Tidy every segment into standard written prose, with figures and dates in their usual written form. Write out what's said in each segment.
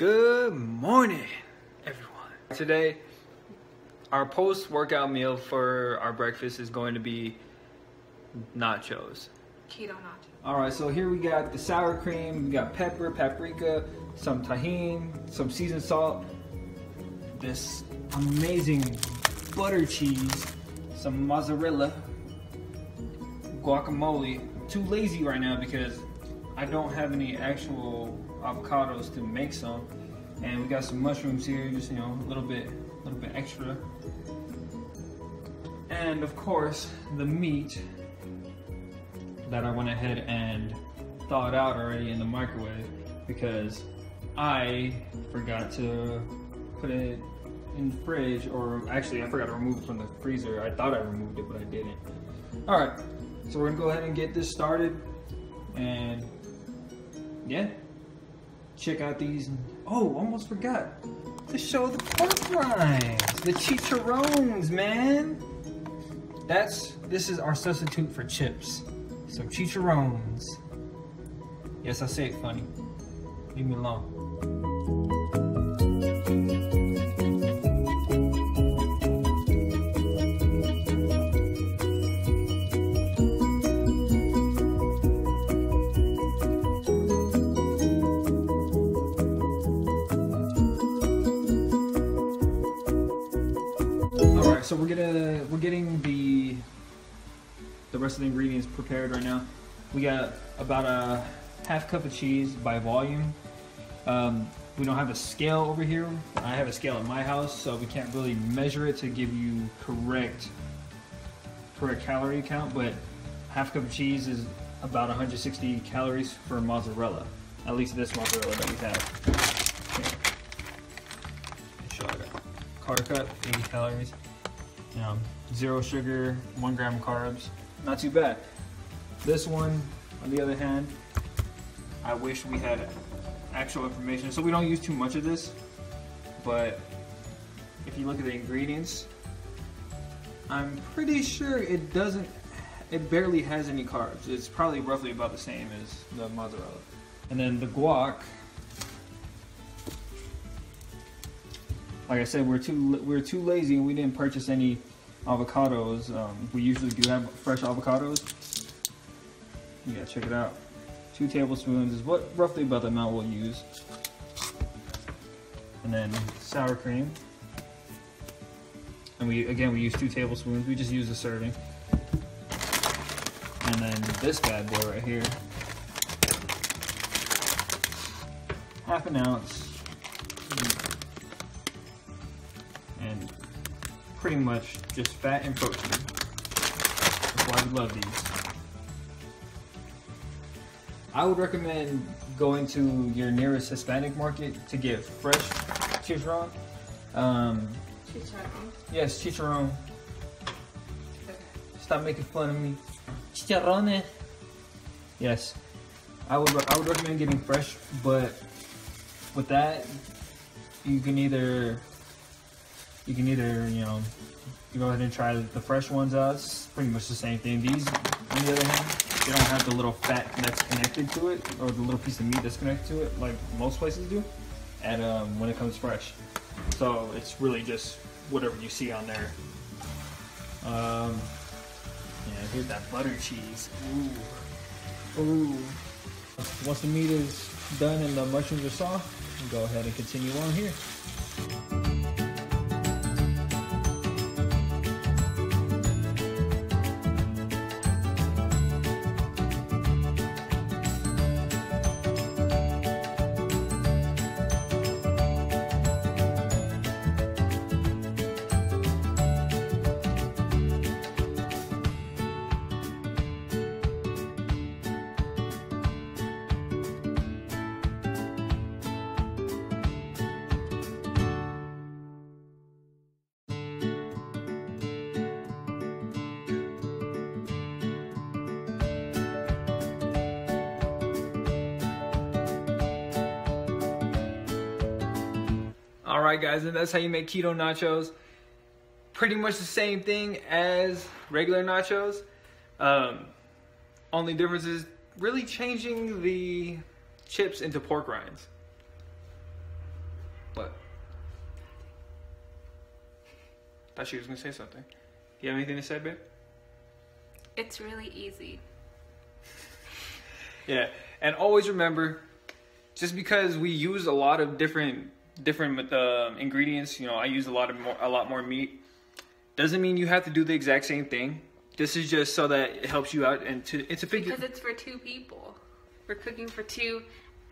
Good morning, everyone. Today, our post-workout meal for our breakfast is going to be nachos. Keto nachos. All right, so here we got the sour cream, we got pepper, paprika, some tahini, some seasoned salt, this amazing butter cheese, some mozzarella, guacamole. Too lazy right now because I don't have any actual avocados to make some, and we got some mushrooms here, just, you know, a little bit extra, and of course the meat that I went ahead and thawed out already in the microwave because I forgot to put it in the fridge, or actually I forgot to remove it from the freezer. I thought I removed it, but I didn't. All right, so we're gonna go ahead and get this started, and yeah, check out these. Oh, almost forgot to show the clotheslines, the chicharrones, man. This is our substitute for chips. So chicharrones. Yes, I say it funny. Leave me alone. So we're getting the rest of the ingredients prepared right now. We got about a half cup of cheese by volume. We don't have a scale over here. I have a scale at my house, so we can't really measure it to give you correct calorie count. But half cup of cheese is about 160 calories for mozzarella. At least this mozzarella that we have. Okay. Carb cut, 80 calories. Zero sugar, 1 gram carbs. Not too bad. This one, on the other hand, I wish we had actual information, so we don't use too much of this. But if you look at the ingredients, I'm pretty sure it barely has any carbs. It's probably roughly about the same as the mozzarella. And then the guac, like I said, we're too lazy and we didn't purchase any avocados. We usually do have fresh avocados. Yeah, check it out. 2 tablespoons is what roughly about the amount we'll use. And then sour cream. And we use 2 tablespoons. We just use a serving. And then this bad boy right here, half an ounce. Pretty much just fat and protein. That's why we love these. I would recommend going to your nearest Hispanic market to get fresh chicharrón. Chicharrón? Yes, chicharrón. Okay. Stop making fun of me. Chicharrones. Yes. I would recommend getting fresh, but with that, you can either, you know, go ahead and try the fresh ones out. It's pretty much the same thing. These, on the other hand, they don't have the little fat that's connected to it, or the little piece of meat that's connected to it, like most places do, and when it comes fresh. So it's really just whatever you see on there. Yeah, here's that butter cheese. Ooh. Ooh. Once the meat is done and the mushrooms are soft, we'll go ahead and continue on here. All right, guys, and that's how you make keto nachos. Pretty much the same thing as regular nachos. Only difference is really changing the chips into pork rinds. Thought she was gonna say something. You have anything to say, babe? It's really easy. Yeah, and always remember, just because we use a lot of different ingredients, you know, I use a lot more meat, doesn't mean you have to do the exact same thing. This is just so that it helps you out and to it's a figure. Because it's for two people. We're cooking for two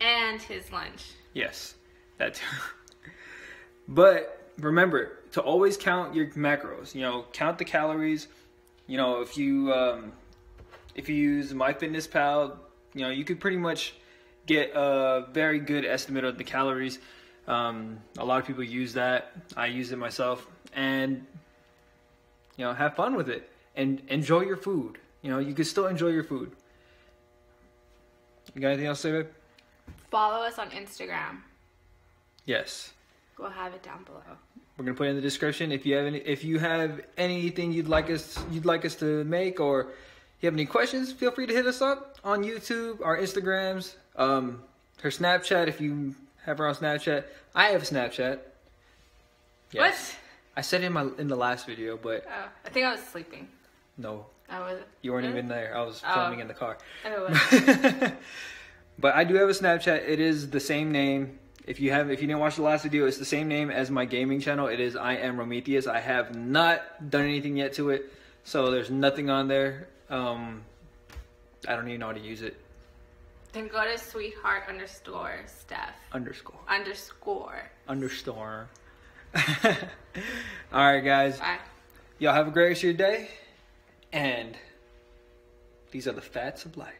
and his lunch. Yes, that too. But remember to always count your macros. You know, count the calories. You know, if you use MyFitnessPal, you know, you could pretty much get a very good estimate of the calories. A lot of people use that. I use it myself, and you know, have fun with it and enjoy your food. You know, you can still enjoy your food. You got anything else to say, babe? Follow us on Instagram. Yes. We'll have it down below. We're gonna put it in the description. If you have anything you'd like us to make, or you have any questions, feel free to hit us up on YouTube, our Instagrams, her Snapchat if you have her on Snapchat. I have a Snapchat. Yes. What? I said it in the last video, but I think I was sleeping. No. I wasn't. You weren't even there. I was filming in the car. But I do have a Snapchat. It is the same name. If you didn't watch the last video, it's the same name as my gaming channel. It is I Am Rometheus. I have not done anything yet to it, so there's nothing on there. I don't even know how to use it. Then go to sweetheart underscore Steph. Underscore. All right, guys. Bye. Y'all have a great rest of your day, and these are the facts of life.